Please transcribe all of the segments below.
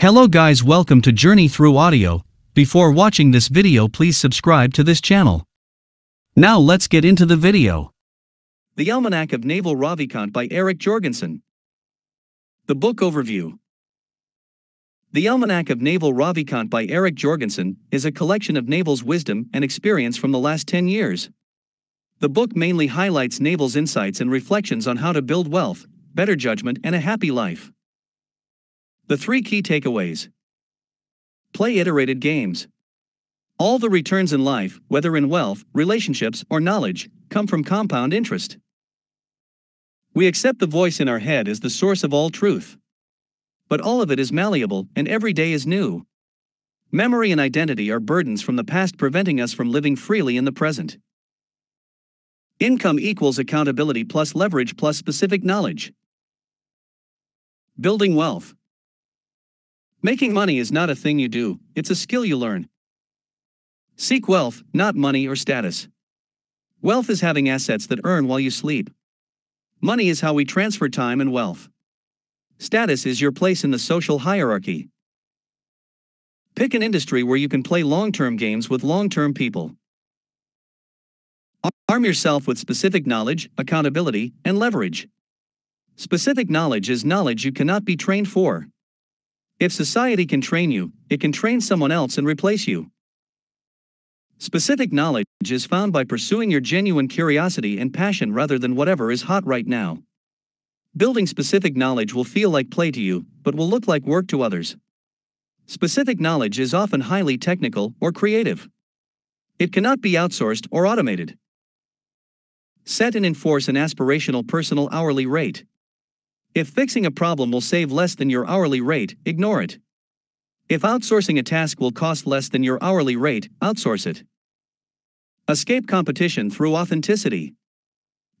Hello guys, welcome to Journey Through Audio. Before watching this video, please subscribe to this channel. Now let's get into the video. The Almanac of Naval Ravikant by Eric Jorgenson. The book overview. The Almanac of Naval Ravikant by Eric Jorgenson is a collection of naval's wisdom and experience from the last 10 years. The book mainly highlights naval's insights and reflections on how to build wealth, better judgment, and a happy life. The three key takeaways. Play iterated games. All the returns in life, whether in wealth, relationships, or knowledge, come from compound interest. We accept the voice in our head as the source of all truth. But all of it is malleable, and every day is new. Memory and identity are burdens from the past, preventing us from living freely in the present. Income equals accountability plus leverage plus specific knowledge. Building wealth. Making money is not a thing you do, it's a skill you learn. Seek wealth, not money or status. Wealth is having assets that earn while you sleep. Money is how we transfer time and wealth. Status is your place in the social hierarchy. Pick an industry where you can play long-term games with long-term people. Arm yourself with specific knowledge, accountability, and leverage. Specific knowledge is knowledge you cannot be trained for. If society can train you, it can train someone else and replace you. Specific knowledge is found by pursuing your genuine curiosity and passion rather than whatever is hot right now. Building specific knowledge will feel like play to you, but will look like work to others. Specific knowledge is often highly technical or creative. It cannot be outsourced or automated. Set and enforce an aspirational personal hourly rate. If fixing a problem will save less than your hourly rate, ignore it. If outsourcing a task will cost less than your hourly rate, outsource it. Escape competition through authenticity.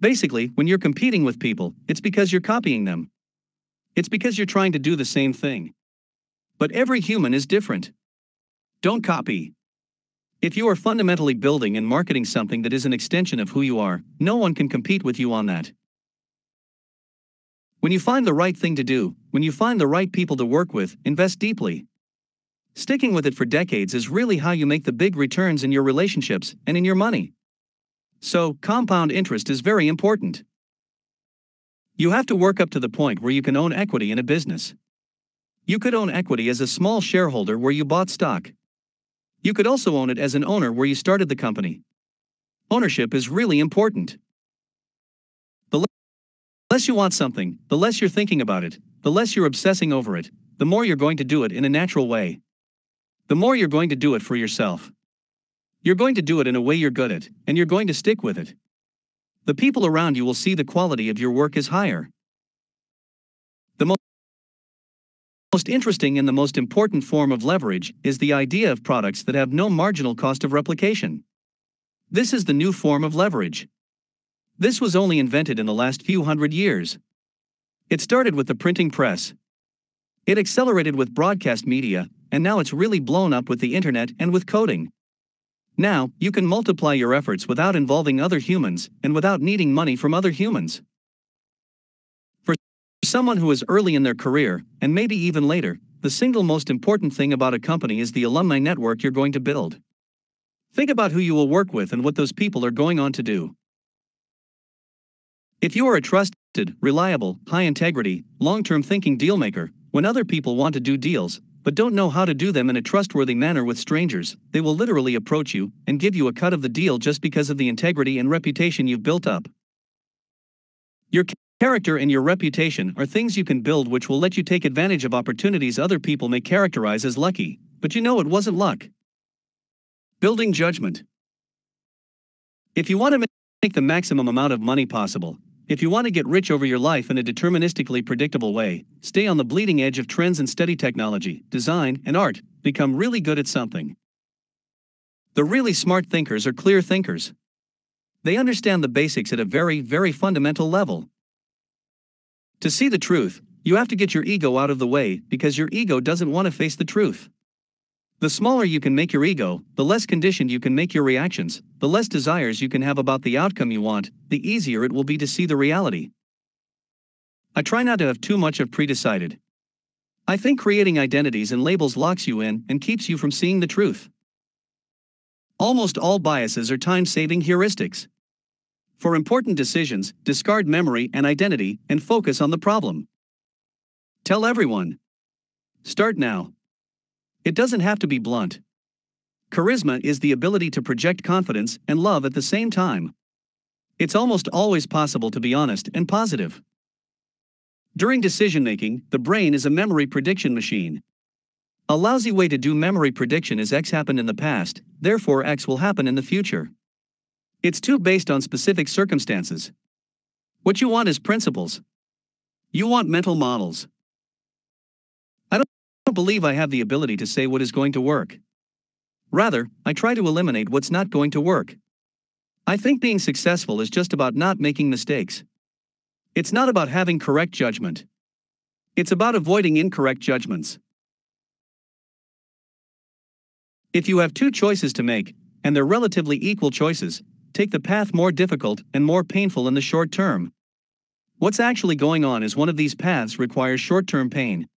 Basically, when you're competing with people, it's because you're copying them. It's because you're trying to do the same thing. But every human is different. Don't copy. If you are fundamentally building and marketing something that is an extension of who you are, no one can compete with you on that. When you find the right thing to do, when you find the right people to work with, invest deeply. Sticking with it for decades is really how you make the big returns in your relationships and in your money. So, compound interest is very important. You have to work up to the point where you can own equity in a business. You could own equity as a small shareholder where you bought stock. You could also own it as an owner where you started the company. Ownership is really important. The less you want something, the less you're thinking about it, the less you're obsessing over it, the more you're going to do it in a natural way. The more you're going to do it for yourself. You're going to do it in a way you're good at, and you're going to stick with it. The people around you will see the quality of your work is higher. The most interesting and the most important form of leverage is the idea of products that have no marginal cost of replication. This is the new form of leverage. This was only invented in the last few hundred years. It started with the printing press. It accelerated with broadcast media, and now it's really blown up with the internet and with coding. Now, you can multiply your efforts without involving other humans and without needing money from other humans. For someone who is early in their career, and maybe even later, the single most important thing about a company is the alumni network you're going to build. Think about who you will work with and what those people are going on to do. If you are a trusted, reliable, high-integrity, long-term thinking dealmaker, when other people want to do deals, but don't know how to do them in a trustworthy manner with strangers, they will literally approach you and give you a cut of the deal just because of the integrity and reputation you've built up. Your character and your reputation are things you can build which will let you take advantage of opportunities other people may characterize as lucky, but you know it wasn't luck. Building judgment. If you want to make the maximum amount of money possible, if you want to get rich over your life in a deterministically predictable way, stay on the bleeding edge of trends and study technology, design, and art, become really good at something. The really smart thinkers are clear thinkers. They understand the basics at a very, very fundamental level. To see the truth, you have to get your ego out of the way because your ego doesn't want to face the truth. The smaller you can make your ego, the less conditioned you can make your reactions, the less desires you can have about the outcome you want, the easier it will be to see the reality. I try not to have too much of predecided. I think creating identities and labels locks you in and keeps you from seeing the truth. Almost all biases are time-saving heuristics. For important decisions, discard memory and identity and focus on the problem. Tell everyone. Start now. It doesn't have to be blunt. Charisma is the ability to project confidence and love at the same time. It's almost always possible to be honest and positive. During decision-making, the brain is a memory prediction machine. A lousy way to do memory prediction is X happened in the past, therefore X will happen in the future. It's too based on specific circumstances. What you want is principles. You want mental models. I don't believe I have the ability to say what is going to work. Rather, I try to eliminate what's not going to work. I think being successful is just about not making mistakes. It's not about having correct judgment. It's about avoiding incorrect judgments. If you have two choices to make, and they're relatively equal choices, take the path more difficult and more painful in the short term. What's actually going on is one of these paths requires short-term pain,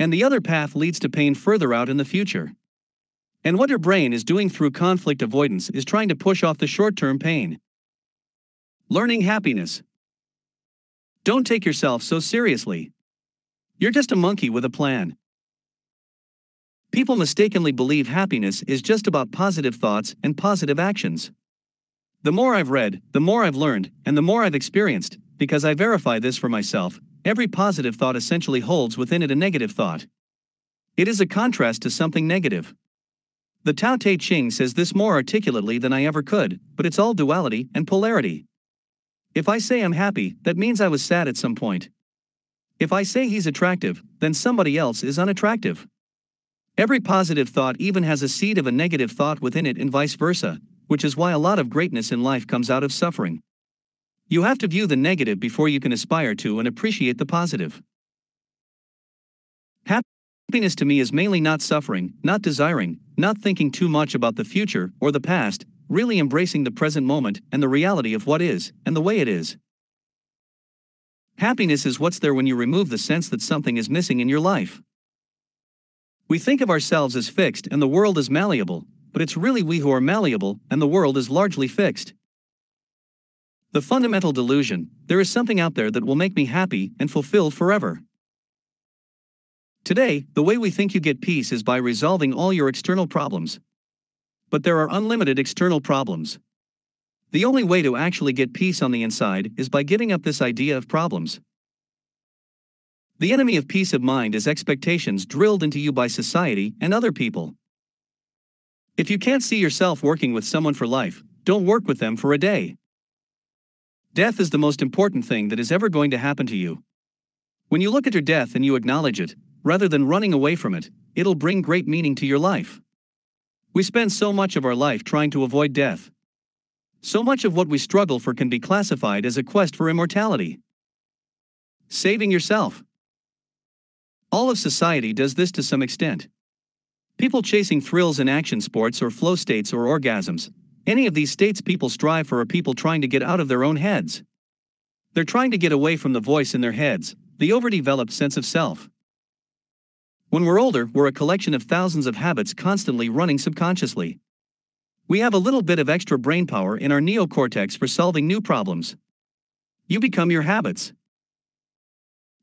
and the other path leads to pain further out in the future. And what your brain is doing through conflict avoidance is trying to push off the short-term pain. Learning happiness. Don't take yourself so seriously. You're just a monkey with a plan. People mistakenly believe happiness is just about positive thoughts and positive actions. The more I've read, the more I've learned, and the more I've experienced, because I verify this for myself, every positive thought essentially holds within it a negative thought. It is a contrast to something negative. The Tao Te Ching says this more articulately than I ever could, but it's all duality and polarity. If I say I'm happy, that means I was sad at some point. If I say he's attractive, then somebody else is unattractive. Every positive thought even has a seed of a negative thought within it and vice versa, which is why a lot of greatness in life comes out of suffering. You have to view the negative before you can aspire to and appreciate the positive. Happiness to me is mainly not suffering, not desiring, not thinking too much about the future or the past, really embracing the present moment and the reality of what is and the way it is. Happiness is what's there when you remove the sense that something is missing in your life. We think of ourselves as fixed and the world as malleable, but it's really we who are malleable and the world is largely fixed. The fundamental delusion, there is something out there that will make me happy and fulfilled forever. Today, the way we think you get peace is by resolving all your external problems. But there are unlimited external problems. The only way to actually get peace on the inside is by giving up this idea of problems. The enemy of peace of mind is expectations drilled into you by society and other people. If you can't see yourself working with someone for life, don't work with them for a day. Death is the most important thing that is ever going to happen to you. When you look at your death and you acknowledge it, rather than running away from it, it'll bring great meaning to your life. We spend so much of our life trying to avoid death. So much of what we struggle for can be classified as a quest for immortality. Saving yourself. All of society does this to some extent. People chasing thrills in action sports or flow states or orgasms, any of these states people strive for are people trying to get out of their own heads. They're trying to get away from the voice in their heads, the overdeveloped sense of self. When we're older, we're a collection of thousands of habits constantly running subconsciously. We have a little bit of extra brain power in our neocortex for solving new problems. You become your habits.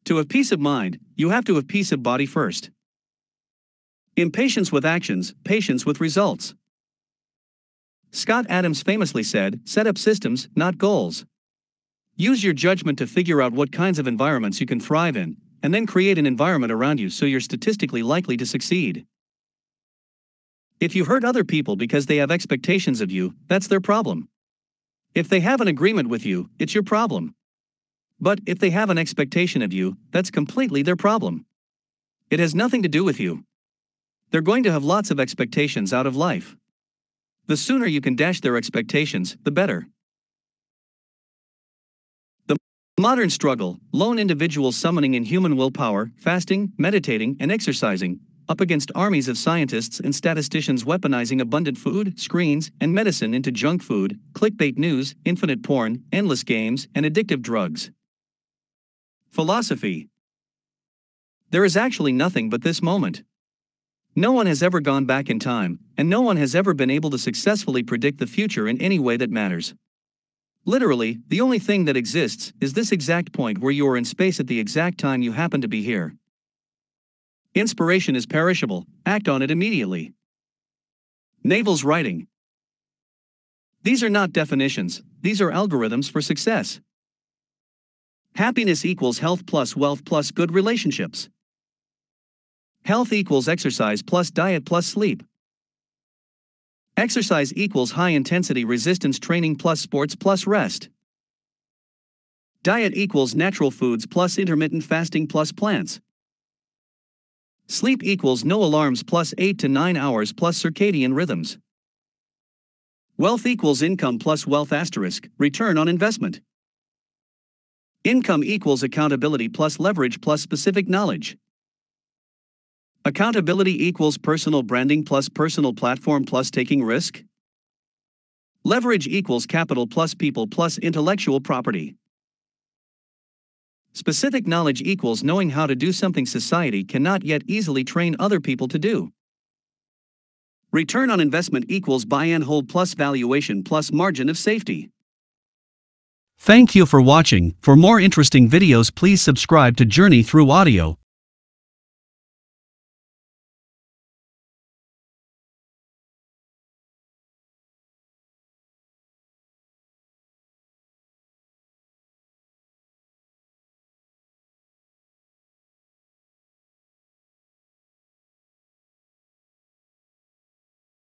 To have peace of mind, you have to have peace of body first. Impatience with actions, patience with results. Scott Adams famously said, "Set up systems, not goals." Use your judgment to figure out what kinds of environments you can thrive in, and then create an environment around you so you're statistically likely to succeed. If you hurt other people because they have expectations of you, that's their problem. If they have an agreement with you, it's your problem. But if they have an expectation of you, that's completely their problem. It has nothing to do with you. They're going to have lots of expectations out of life. The sooner you can dash their expectations, the better. Modern struggle, lone individuals summoning in human willpower, fasting, meditating, and exercising, up against armies of scientists and statisticians weaponizing abundant food, screens, and medicine into junk food, clickbait news, infinite porn, endless games, and addictive drugs. Philosophy. there is actually nothing but this moment. No one has ever gone back in time, and no one has ever been able to successfully predict the future in any way that matters. Literally, the only thing that exists is this exact point where you are in space at the exact time you happen to be here. Inspiration is perishable, act on it immediately. Naval's writing. These are not definitions, these are algorithms for success. Happiness equals health plus wealth plus good relationships. Health equals exercise plus diet plus sleep. Exercise equals high-intensity resistance training plus sports plus rest. Diet equals natural foods plus intermittent fasting plus plants. Sleep equals no alarms plus 8 to 9 hours plus circadian rhythms. Wealth equals income plus wealth asterisk, return on investment. Income equals accountability plus leverage plus specific knowledge. Accountability equals personal branding plus personal platform plus taking risk. Leverage equals capital plus people plus intellectual property. Specific knowledge equals knowing how to do something society cannot yet easily train other people to do. Return on investment equals buy and hold plus valuation plus margin of safety. Thank you for watching. For more interesting videos, please subscribe to Journey Through Audio.